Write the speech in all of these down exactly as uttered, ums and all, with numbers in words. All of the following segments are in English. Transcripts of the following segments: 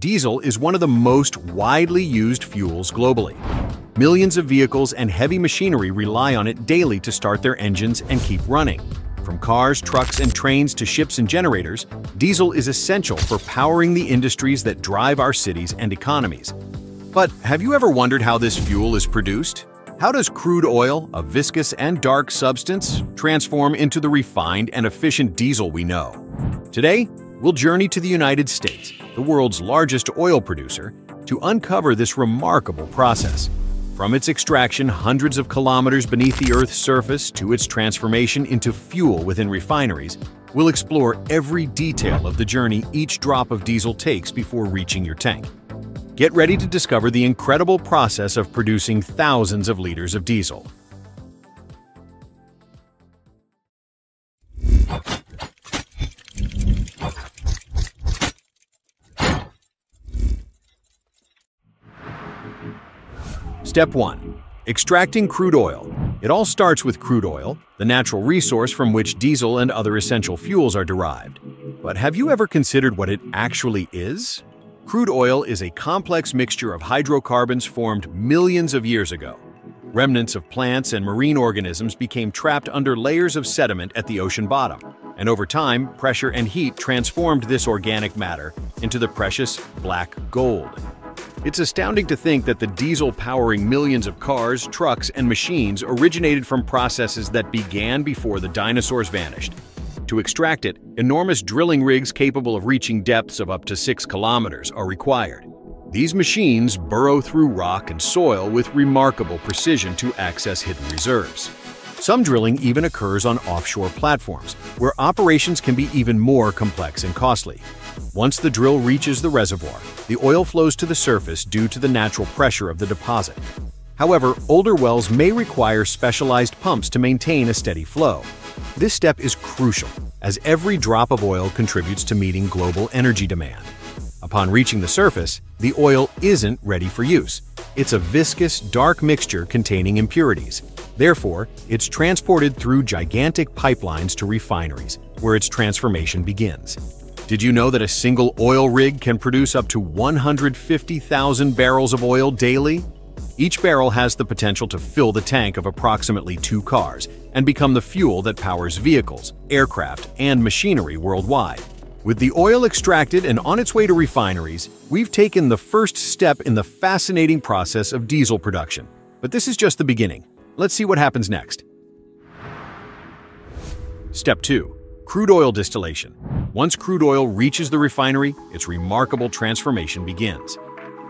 Diesel is one of the most widely used fuels globally. Millions of vehicles and heavy machinery rely on it daily to start their engines and keep running. From cars, trucks, and trains to ships and generators, diesel is essential for powering the industries that drive our cities and economies. But have you ever wondered how this fuel is produced? How does crude oil, a viscous and dark substance, transform into the refined and efficient diesel we know? Today, we'll journey to the United States, the world's largest oil producer, to uncover this remarkable process. From its extraction hundreds of kilometers beneath the Earth's surface to its transformation into fuel within refineries, we'll explore every detail of the journey each drop of diesel takes before reaching your tank. Get ready to discover the incredible process of producing thousands of liters of diesel. Step one. Extracting crude oil. It all starts with crude oil, the natural resource from which diesel and other essential fuels are derived. But have you ever considered what it actually is? Crude oil is a complex mixture of hydrocarbons formed millions of years ago. Remnants of plants and marine organisms became trapped under layers of sediment at the ocean bottom, and over time, pressure and heat transformed this organic matter into the precious black gold. It's astounding to think that the diesel powering millions of cars, trucks, and machines originated from processes that began before the dinosaurs vanished. To extract it, enormous drilling rigs capable of reaching depths of up to six kilometers are required. These machines burrow through rock and soil with remarkable precision to access hidden reserves. Some drilling even occurs on offshore platforms, where operations can be even more complex and costly. Once the drill reaches the reservoir, the oil flows to the surface due to the natural pressure of the deposit. However, older wells may require specialized pumps to maintain a steady flow. This step is crucial, as every drop of oil contributes to meeting global energy demand. Upon reaching the surface, the oil isn't ready for use. It's a viscous, dark mixture containing impurities. Therefore, it's transported through gigantic pipelines to refineries, where its transformation begins. Did you know that a single oil rig can produce up to one hundred fifty thousand barrels of oil daily? Each barrel has the potential to fill the tank of approximately two cars and become the fuel that powers vehicles, aircraft, and machinery worldwide. With the oil extracted and on its way to refineries, we've taken the first step in the fascinating process of diesel production. But this is just the beginning. Let's see what happens next. Step two. Crude oil distillation. Once crude oil reaches the refinery, its remarkable transformation begins.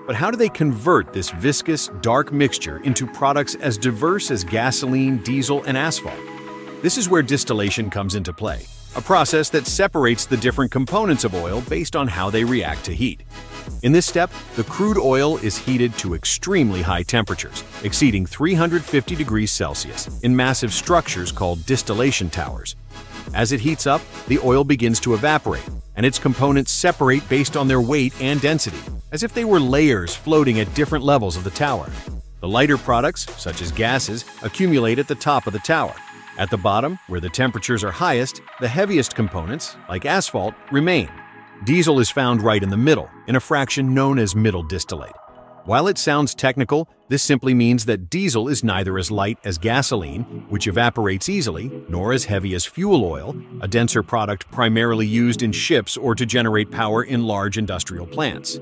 But how do they convert this viscous, dark mixture into products as diverse as gasoline, diesel, and asphalt? This is where distillation comes into play, a process that separates the different components of oil based on how they react to heat. In this step, the crude oil is heated to extremely high temperatures, exceeding three hundred fifty degrees Celsius, in massive structures called distillation towers. As it heats up, the oil begins to evaporate, and its components separate based on their weight and density, as if they were layers floating at different levels of the tower. The lighter products, such as gases, accumulate at the top of the tower. At the bottom, where the temperatures are highest, the heaviest components, like asphalt, remain. Diesel is found right in the middle, in a fraction known as middle distillate. While it sounds technical, this simply means that diesel is neither as light as gasoline, which evaporates easily, nor as heavy as fuel oil, a denser product primarily used in ships or to generate power in large industrial plants.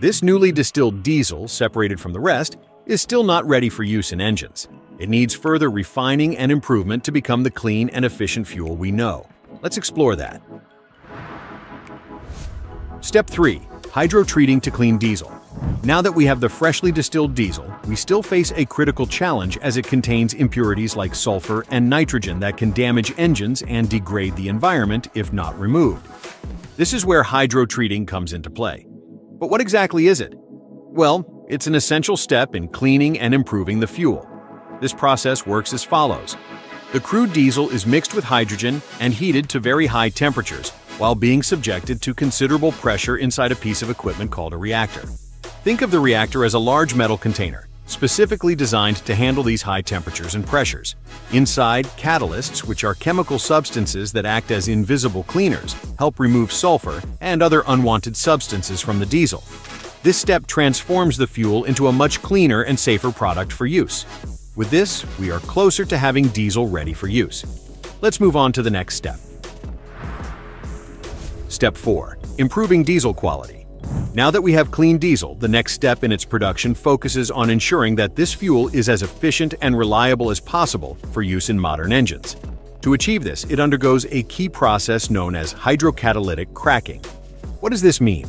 This newly distilled diesel, separated from the rest, is still not ready for use in engines. It needs further refining and improvement to become the clean and efficient fuel we know. Let's explore that. Step three. Hydrotreating to clean diesel. Now that we have the freshly distilled diesel, we still face a critical challenge as it contains impurities like sulfur and nitrogen that can damage engines and degrade the environment if not removed. This is where hydrotreating comes into play. But what exactly is it? Well, it's an essential step in cleaning and improving the fuel. This process works as follows. The crude diesel is mixed with hydrogen and heated to very high temperatures while being subjected to considerable pressure inside a piece of equipment called a reactor. Think of the reactor as a large metal container, specifically designed to handle these high temperatures and pressures. Inside, catalysts, which are chemical substances that act as invisible cleaners, help remove sulfur and other unwanted substances from the diesel. This step transforms the fuel into a much cleaner and safer product for use. With this, we are closer to having diesel ready for use. Let's move on to the next step. Step four. Improving diesel quality. Now that we have clean diesel, the next step in its production focuses on ensuring that this fuel is as efficient and reliable as possible for use in modern engines. To achieve this, it undergoes a key process known as hydrocatalytic cracking. What does this mean?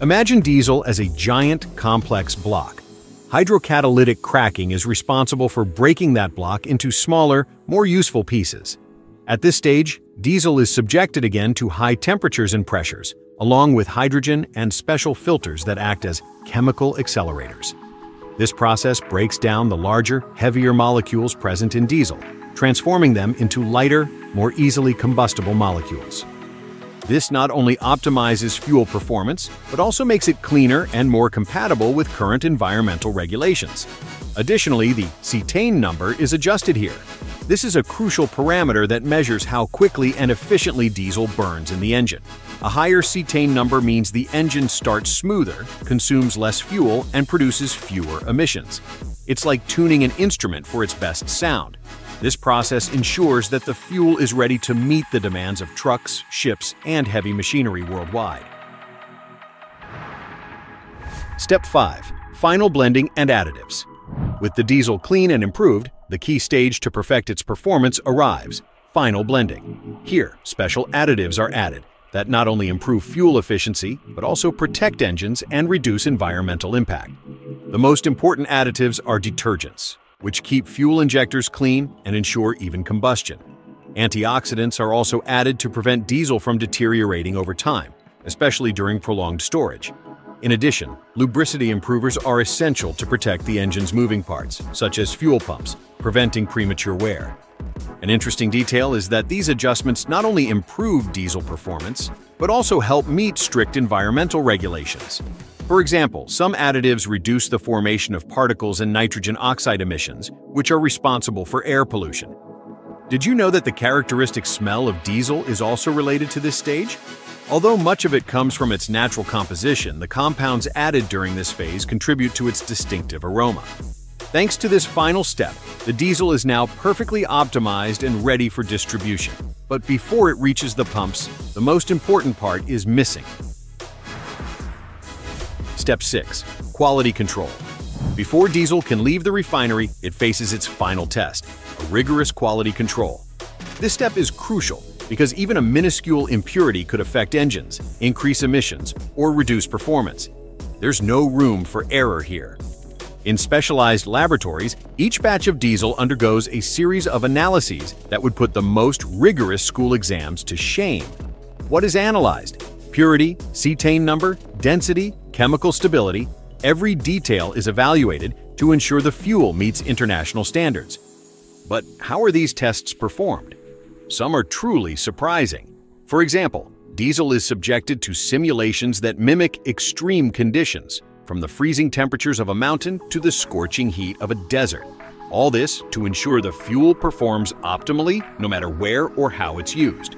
Imagine diesel as a giant, complex block. Hydrocatalytic cracking is responsible for breaking that block into smaller, more useful pieces. At this stage, diesel is subjected again to high temperatures and pressures, along with hydrogen and special filters that act as chemical accelerators. This process breaks down the larger, heavier molecules present in diesel, transforming them into lighter, more easily combustible molecules. This not only optimizes fuel performance, but also makes it cleaner and more compatible with current environmental regulations. Additionally, the cetane number is adjusted here. This is a crucial parameter that measures how quickly and efficiently diesel burns in the engine. A higher cetane number means the engine starts smoother, consumes less fuel, and produces fewer emissions. It's like tuning an instrument for its best sound. This process ensures that the fuel is ready to meet the demands of trucks, ships, and heavy machinery worldwide. Step five. Final blending and additives. With the diesel clean and improved, the key stage to perfect its performance arrives: final blending. Here, special additives are added that not only improve fuel efficiency, but also protect engines and reduce environmental impact. The most important additives are detergents, which keep fuel injectors clean and ensure even combustion. Antioxidants are also added to prevent diesel from deteriorating over time, especially during prolonged storage. In addition, lubricity improvers are essential to protect the engine's moving parts, such as fuel pumps, preventing premature wear. An interesting detail is that these adjustments not only improve diesel performance, but also help meet strict environmental regulations. For example, some additives reduce the formation of particles and nitrogen oxide emissions, which are responsible for air pollution. Did you know that the characteristic smell of diesel is also related to this stage? Although much of it comes from its natural composition, the compounds added during this phase contribute to its distinctive aroma. Thanks to this final step, the diesel is now perfectly optimized and ready for distribution. But before it reaches the pumps, the most important part is missing. Step six. Quality control. Before diesel can leave the refinery, it faces its final test: a rigorous quality control. This step is crucial because even a minuscule impurity could affect engines, increase emissions, or reduce performance. There's no room for error here. In specialized laboratories, each batch of diesel undergoes a series of analyses that would put the most rigorous school exams to shame. What is analyzed? Purity, cetane number, density, chemical stability. Every detail is evaluated to ensure the fuel meets international standards. But how are these tests performed? Some are truly surprising. For example, diesel is subjected to simulations that mimic extreme conditions, from the freezing temperatures of a mountain to the scorching heat of a desert. All this to ensure the fuel performs optimally, no matter where or how it's used.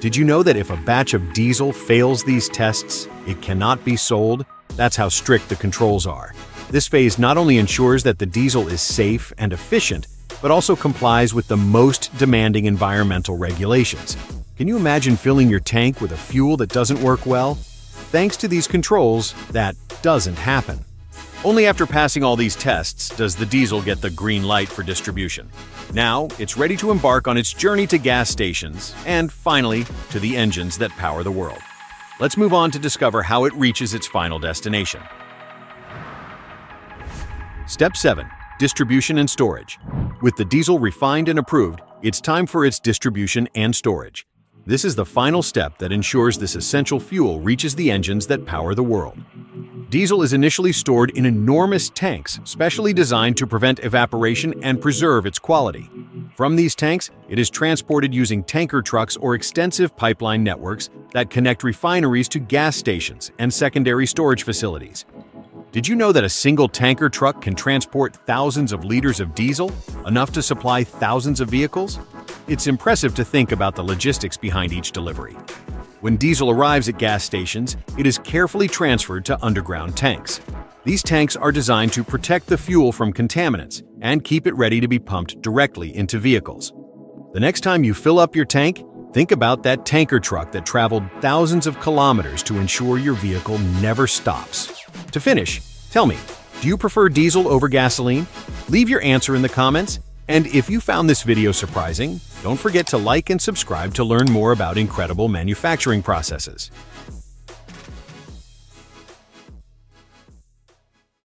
Did you know that if a batch of diesel fails these tests, it cannot be sold? That's how strict the controls are. This phase not only ensures that the diesel is safe and efficient, but also complies with the most demanding environmental regulations. Can you imagine filling your tank with a fuel that doesn't work well? Thanks to these controls, that doesn't happen. Only after passing all these tests does the diesel get the green light for distribution. Now, it's ready to embark on its journey to gas stations and, finally, to the engines that power the world. Let's move on to discover how it reaches its final destination. Step seven. Distribution and storage. With the diesel refined and approved, it's time for its distribution and storage. This is the final step that ensures this essential fuel reaches the engines that power the world. Diesel is initially stored in enormous tanks specially designed to prevent evaporation and preserve its quality. From these tanks, it is transported using tanker trucks or extensive pipeline networks that connect refineries to gas stations and secondary storage facilities. Did you know that a single tanker truck can transport thousands of liters of diesel, enough to supply thousands of vehicles? It's impressive to think about the logistics behind each delivery. When diesel arrives at gas stations, it is carefully transferred to underground tanks. These tanks are designed to protect the fuel from contaminants and keep it ready to be pumped directly into vehicles. The next time you fill up your tank, think about that tanker truck that traveled thousands of kilometers to ensure your vehicle never stops. To finish, tell me, do you prefer diesel over gasoline? Leave your answer in the comments. And if you found this video surprising, don't forget to like and subscribe to learn more about incredible manufacturing processes.